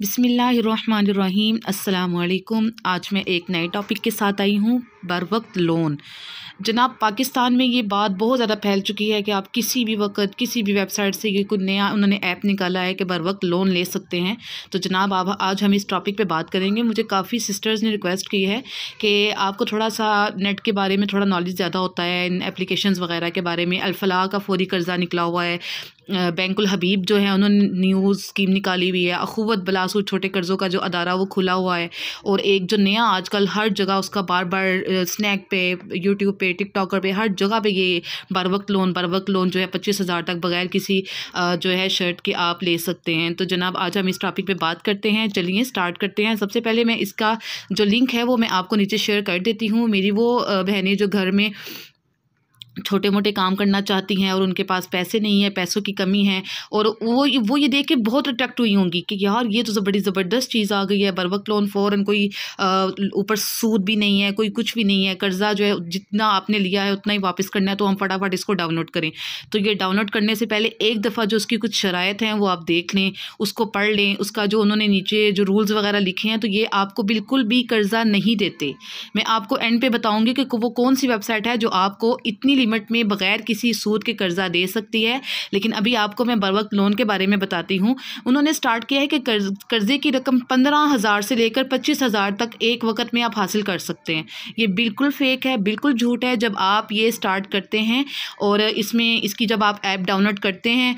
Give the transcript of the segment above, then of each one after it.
बिस्मिल्लाहिर्रहमानिर्रहीम। अस्सलाम वालेकुम। आज मैं एक नए टॉपिक के साथ आई हूँ, बरवक्त लोन। जनाब, पाकिस्तान में ये बात बहुत ज़्यादा फैल चुकी है कि आप किसी भी वक्त किसी भी वेबसाइट से ये कोई नया उन्होंने ऐप निकाला है कि बरवक्त लोन ले सकते हैं। तो जनाब, आप आज हम इस टॉपिक पे बात करेंगे। मुझे काफ़ी सिस्टर्स ने रिक्वेस्ट की है कि आपको थोड़ा सा नेट के बारे में थोड़ा नॉलेज ज़्यादा होता है, इन एप्लीकेशंस वगैरह के बारे में। अल फलाह का फौरी कर्ज़ा निकला हुआ है, बैंक अलहबीब जो है उन्होंने न्यूज़ स्कीम निकाली हुई है, अखुवत बलासू छोटे कर्ज़ों का जो अदारा वो खुला हुआ है, और एक जो नया आजकल हर जगह उसका बार बार स्नैक पे, यूट्यूब पे, टिकटॉकर पे, हर जगह पे ये बर वक्त लोन जो है 25,000 तक बग़ैर किसी जो है शर्त के आप ले सकते हैं। तो जनाब, आज हम इस टॉपिक पर बात करते हैं। चलिए स्टार्ट करते हैं। सबसे पहले मैं इसका जो लिंक है वो मैं आपको नीचे शेयर कर देती हूँ। मेरी वो बहनें जो घर में छोटे मोटे काम करना चाहती हैं और उनके पास पैसे नहीं है, पैसों की कमी है, और वो ये देख के बहुत अट्रैक्ट हुई होंगी कि यार ये तो बड़ी ज़बरदस्त चीज़ आ गई है, बरवक्त लोन फ़ौरन, कोई ऊपर सूद भी नहीं है, कोई कुछ भी नहीं है, कर्जा जो है जितना आपने लिया है उतना ही वापस करना है, तो हम फटाफट इसको डाउनलोड करें। तो ये डाउनलोड करने से पहले एक दफ़ा जो उसकी कुछ शरायत हैं वो आप देख लें, उसको पढ़ लें, उसका जो उन्होंने नीचे जो रूल्स वगैरह लिखे हैं। तो ये आपको बिल्कुल भी कर्ज़ा नहीं देते। मैं आपको एंड पे बताऊँगी कि वो कौन सी वेबसाइट है जो आपको इतनी लिमिट में बगैर किसी सूद के कर्जा दे सकती है, लेकिन अभी आपको मैं बरवक्त लोन के बारे में बताती हूँ। उन्होंने स्टार्ट किया है कि कर्जे की रकम 15,000 से लेकर 25,000 तक एक वक्त में आप हासिल कर सकते हैं। ये बिल्कुल फेक है, बिल्कुल झूठ है। जब आप ये स्टार्ट करते हैं और इसमें इसकी जब आप ऐप डाउनलोड करते हैं,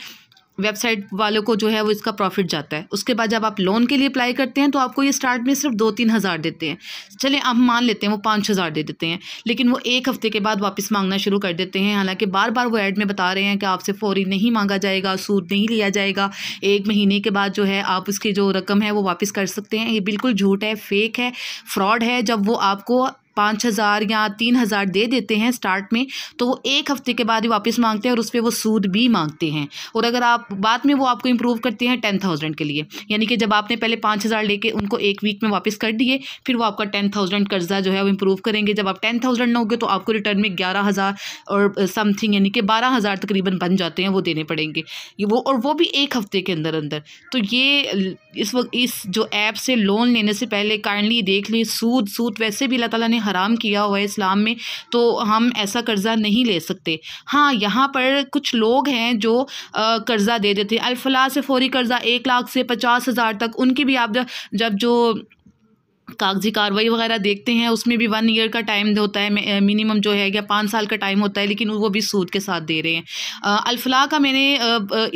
वेबसाइट वालों को जो है वो इसका प्रॉफिट जाता है। उसके बाद जब आप लोन के लिए अप्लाई करते हैं तो आपको ये स्टार्ट में सिर्फ 2-3 हज़ार देते हैं। चले आप मान लेते हैं वो 5,000 दे देते हैं, लेकिन वो एक हफ़्ते के बाद वापस मांगना शुरू कर देते हैं। हालांकि बार बार वो ऐड में बता रहे हैं कि आपसे फ़ौरी नहीं मांगा जाएगा, सूद नहीं लिया जाएगा, 1 महीने के बाद जो है आप उसकी जो रकम है वो वापस कर सकते हैं। ये बिल्कुल झूठ है, फेक है, फ्रॉड है। जब वो आपको 5,000 या 3,000 दे देते हैं स्टार्ट में, तो वो एक हफ़्ते के बाद ही वापस मांगते हैं और उस पर वो सूद भी मांगते हैं। और अगर आप बाद में वो आपको इम्प्रूव करते हैं 10,000 के लिए, यानी कि जब आपने पहले 5,000 लेके उनको 1 वीक में वापस कर दिए, फिर वो आपका 10,000 कर्जा जो है वो इम्प्रूव करेंगे। जब आप 10,000 लोगे तो आपको रिटर्न में 11,000 और समथिंग, यानी कि 12,000 तकरीबन बन जाते हैं, वो देने पड़ेंगे वो, और वो भी एक हफ़्ते के अंदर अंदर। तो ये इस वक्त इस जो ऐप से लोन लेने से पहले काइंडली देख लें। सूद वैसे भी अल्लाह ताला ने हराम किया हुआ है इस्लाम में, तो हम ऐसा कर्ज़ा नहीं ले सकते। हाँ, यहाँ पर कुछ लोग हैं जो कर्ज़ा दे देते हैं। अल फलाह से फौरी कर्ज़ा 1 लाख से 50,000 तक, उनकी भी आप जब जो कागजी कार्रवाई वगैरह देखते हैं उसमें भी 1 ईयर का टाइम होता है मिनिमम जो है, या 5 साल का टाइम होता है, लेकिन वो भी सूद के साथ दे रहे हैं। अल फलाह का मैंने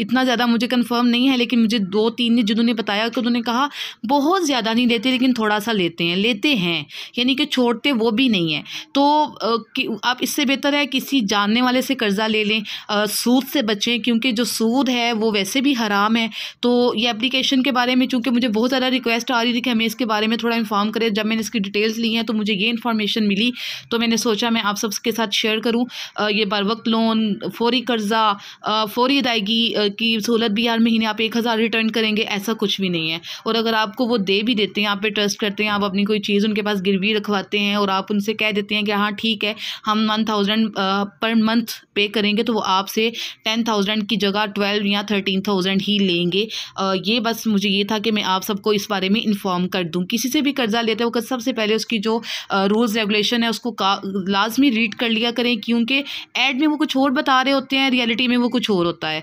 इतना ज़्यादा मुझे कंफर्म नहीं है, लेकिन मुझे 2-3 ने जिन्होंने बताया कि उन्होंने कहा बहुत ज़्यादा नहीं लेते, लेकिन थोड़ा सा लेते हैं, यानी कि छोड़ते वो भी नहीं है। तो आप इससे बेहतर है किसी जानने वाले से कर्ज़ा ले लें, सूद से बचें, क्योंकि जो सूद है वो वैसे भी हराम है। तो ये एप्लीकेशन के बारे में चूँकि मुझे बहुत ज़्यादा रिक्वेस्ट आ रही थी कि हमें इसके बारे में थोड़ा इन्फॉर्म करे, जब मैंने इसकी डिटेल्स ली हैं तो मुझे ये इन्फॉर्मेशन मिली, तो मैंने सोचा मैं आप सबके साथ शेयर करूं। ये बरवक्त लोन, फौरी कर्जा, फौरी अदायगी की सहूलत भी हर महीने आप 1,000 रिटर्न करेंगे, ऐसा कुछ भी नहीं है। और अगर आपको वो दे भी देते हैं, आप पे ट्रस्ट करते हैं, आप अपनी कोई चीज़ उनके पास गिरवी रखवाते हैं और आप उनसे कह देते हैं कि हाँ ठीक है, हम 1,000 पर मंथ पे करेंगे, तो वो आपसे 10,000 की जगह 12,000 या 13,000 ही लेंगे। ये बस मुझे ये था कि मैं आप सबको इस बारे में इन्फॉर्म कर दूँ। किसी से भी कर्जा लेते वक्त सबसे पहले उसकी जो रूल्स रेगुलेशन है उसको लाजमी रीड कर लिया करें, क्योंकि ऐड में वो कुछ और बता रहे होते हैं, रियलिटी में वो कुछ और होता है।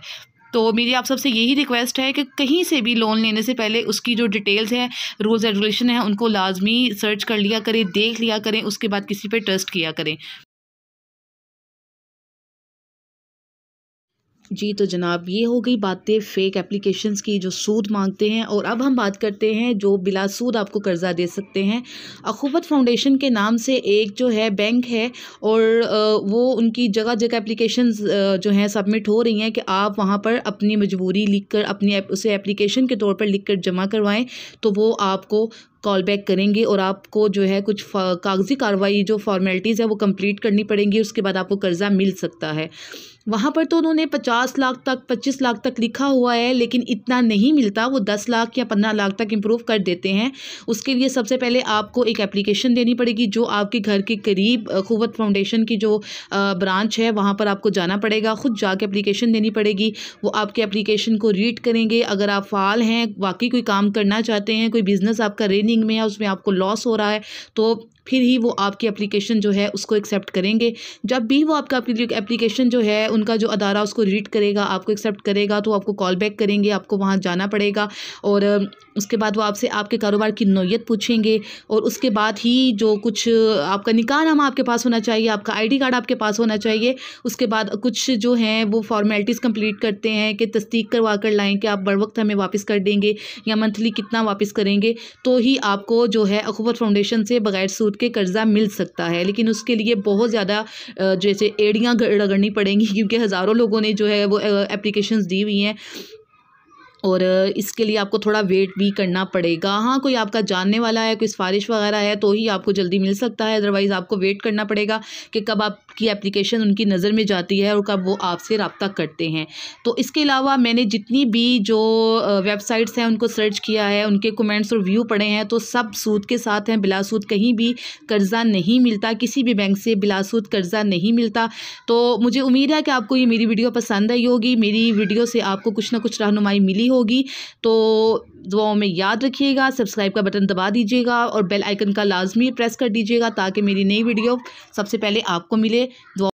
तो मेरी आप सबसे यही रिक्वेस्ट है कि कहीं से भी लोन लेने से पहले उसकी जो डिटेल्स है, रूल्स रेगुलेशन है, उनको लाजमी सर्च कर लिया करें, देख लिया करें, उसके बाद किसी पर ट्रस्ट किया करें। जी, तो जनाब ये हो गई बातें फ़ेक एप्लीकेशंस की जो सूद मांगते हैं। और अब हम बात करते हैं जो बिला सूद आपको कर्ज़ा दे सकते हैं। अखुवत फाउंडेशन के नाम से एक जो है बैंक है, और वो उनकी जगह जगह एप्लीकेशंस जो हैं सबमिट हो रही हैं कि आप वहाँ पर अपनी मजबूरी लिखकर अपनी उसे एप्लीकेशन के तौर पर लिखकर जमा करवाएं, तो वो आपको कॉल बैक करेंगे और आपको जो है कुछ कागजी कार्रवाई जो फॉर्मेलिटीज़ है वो कंप्लीट करनी पड़ेंगी, उसके बाद आपको कर्ज़ा मिल सकता है। वहाँ पर तो उन्होंने 50 लाख तक 25 लाख तक लिखा हुआ है, लेकिन इतना नहीं मिलता, वो 10 लाख या 15 लाख तक इम्प्रूव कर देते हैं। उसके लिए सबसे पहले आपको एक एप्लीकेशन देनी पड़ेगी, जो आपके घर के करीब अखुवत फाउंडेशन की जो ब्रांच है वहाँ पर आपको जाना पड़ेगा, खुद जाके एप्लीकेशन देनी पड़ेगी। वो आपके एप्लीकेशन को रीड करेंगे। अगर आप फाल हैं, वाकई कोई काम करना चाहते हैं, कोई बिज़नेस आपका रनिंग में है, उसमें आपको लॉस हो रहा है, तो फिर ही वो आपकी एप्लीकेशन जो है उसको एक्सेप्ट करेंगे। जब भी वो आपका एप्लीकेशन जो है उनका जो अदारा उसको रीड करेगा, आपको एक्सेप्ट करेगा, तो आपको कॉल बैक करेंगे, आपको वहाँ जाना पड़ेगा। और उसके बाद वो आपसे आपके कारोबार की नौयत पूछेंगे, और उसके बाद ही जो कुछ आपका निकाहनामा आपके पास होना चाहिए, आपका ID कार्ड आपके पास होना चाहिए। उसके बाद कुछ जो हैं वो फॉर्मेलिटीज़ कंप्लीट करते हैं कि तस्दीक करवा कर लाएँ कि आप बर वक्त हमें वापस कर देंगे या मंथली कितना वापस करेंगे, तो ही आपको जो है अखुवत फाउंडेशन से बग़ैर सूद के कर्जा मिल सकता है। लेकिन उसके लिए बहुत ज़्यादा जैसे एड़ियाँ रगड़नी पड़ेंगी, क्योंकि हज़ारों लोगों ने जो है वो एप्लीकेशंस दी हुई हैं, और इसके लिए आपको थोड़ा वेट भी करना पड़ेगा। हाँ, कोई आपका जानने वाला है, कोई सिफारिश वगैरह है, तो ही आपको जल्दी मिल सकता है। अदरवाइज़ आपको वेट करना पड़ेगा कि कब आपकी एप्लीकेशन उनकी नज़र में जाती है और कब वो आपसे रब्ता करते हैं। तो इसके अलावा मैंने जितनी भी जो वेबसाइट्स हैं उनको सर्च किया है, उनके कमेंट्स और व्यू पढ़े हैं, तो सब सूद के साथ हैं। बिला सूद कहीं भी कर्ज़ा नहीं मिलता, किसी भी बैंक से बिला सूद कर्ज़ा नहीं मिलता। तो मुझे उम्मीद है कि आपको ये मेरी वीडियो पसंद आई होगी, मेरी वीडियो से आपको कुछ ना कुछ रहनुमाई मिली होगी। तो दुआओं में याद रखिएगा, सब्सक्राइब का बटन दबा दीजिएगा और बेल आइकन का लाजमी प्रेस कर दीजिएगा, ताकि मेरी नई वीडियो सबसे पहले आपको मिले।